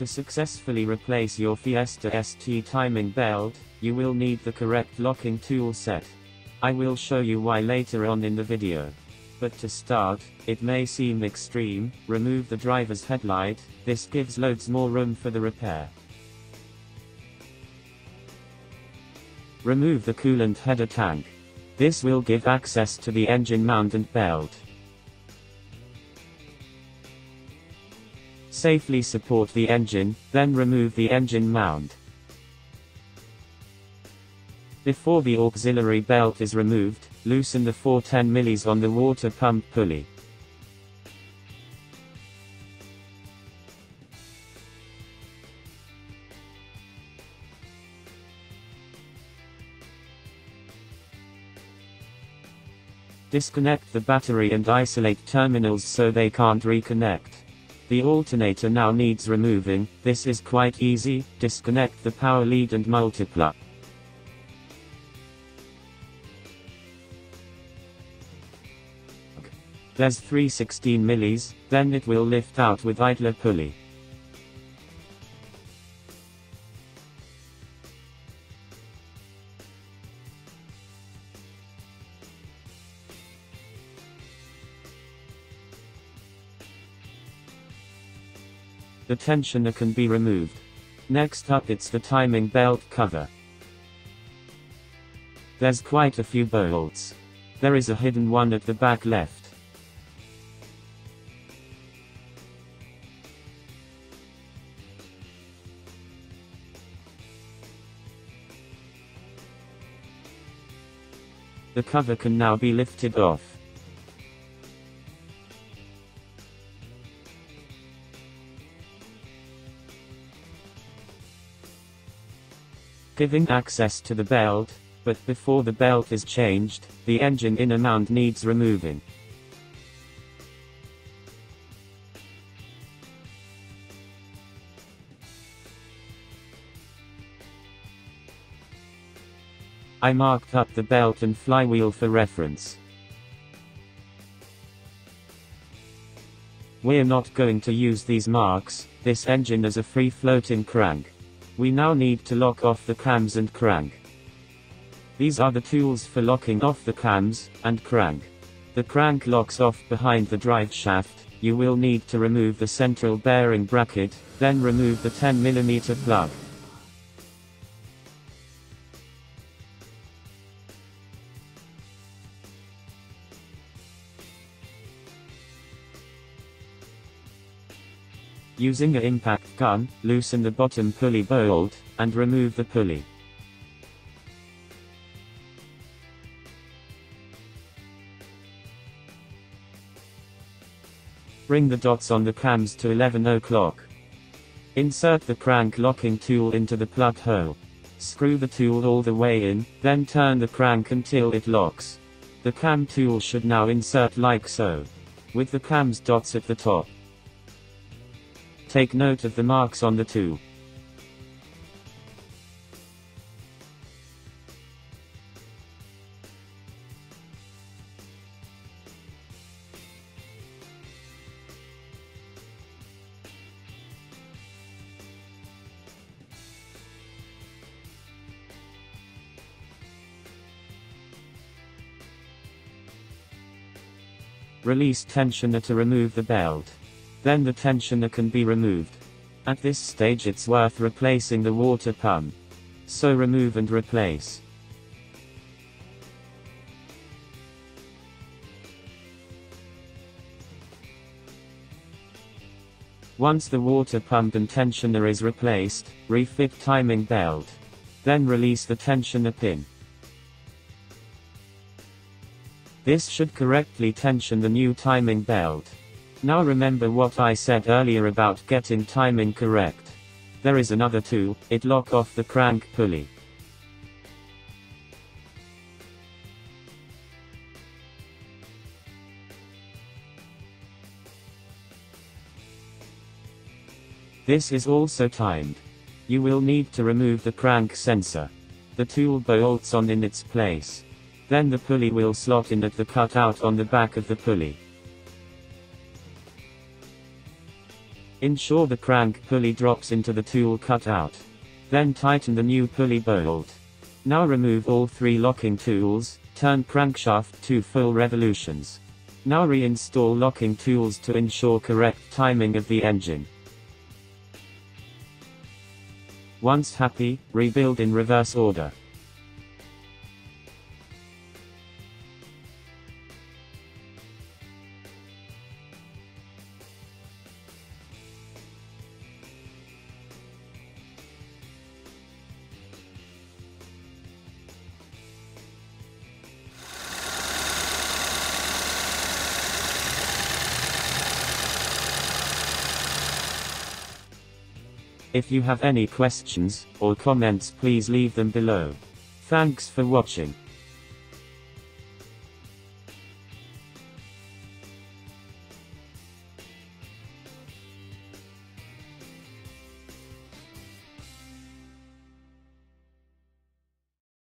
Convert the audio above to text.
To successfully replace your Fiesta ST timing belt, you will need the correct locking tool set. I will show you why later on in the video. But to start, it may seem extreme, remove the driver's headlight, this gives loads more room for the repair. Remove the coolant header tank. This will give access to the engine mount and belt. Safely support the engine, then remove the engine mount. Before the auxiliary belt is removed, loosen the 410 millis on the water pump pulley. Disconnect the battery and isolate terminals so they can't reconnect. The alternator now needs removing, this is quite easy, disconnect the power lead and multiplug. There's 316 millis, then it will lift out with idler pulley. The tensioner can be removed. Next up, it's the timing belt cover. There's quite a few bolts. There is a hidden one at the back left. The cover can now be lifted off. Giving access to the belt, but before the belt is changed, the engine inner mount needs removing. I marked up the belt and flywheel for reference. We're not going to use these marks, this engine is a free floating crank. We now need to lock off the cams and crank. These are the tools for locking off the cams and crank. The crank locks off behind the drive shaft. You will need to remove the central bearing bracket, then remove the 10mm plug. Using an impact gun, loosen the bottom pulley bolt, and remove the pulley. Bring the dots on the cams to 11 o'clock. Insert the crank locking tool into the plug hole. Screw the tool all the way in, then turn the crank until it locks. The cam tool should now insert like so, with the cams dots at the top. Take note of the marks on the tool. Release tensioner to remove the belt. Then the tensioner can be removed. At this stage it's worth replacing the water pump. So remove and replace. Once the water pump and tensioner is replaced, refit timing belt. Then release the tensioner pin. This should correctly tension the new timing belt. Now remember what I said earlier about getting timing correct. There is another tool, it locks off the crank pulley. This is also timed. You will need to remove the crank sensor. The tool bolts on in its place. Then the pulley will slot in at the cutout on the back of the pulley. Ensure the crank pulley drops into the tool cutout. Then tighten the new pulley bolt. Now remove all three locking tools, turn crankshaft to full revolutions. Now reinstall locking tools to ensure correct timing of the engine. Once happy, rebuild in reverse order. If you have any questions or comments, please leave them below. Thanks for watching.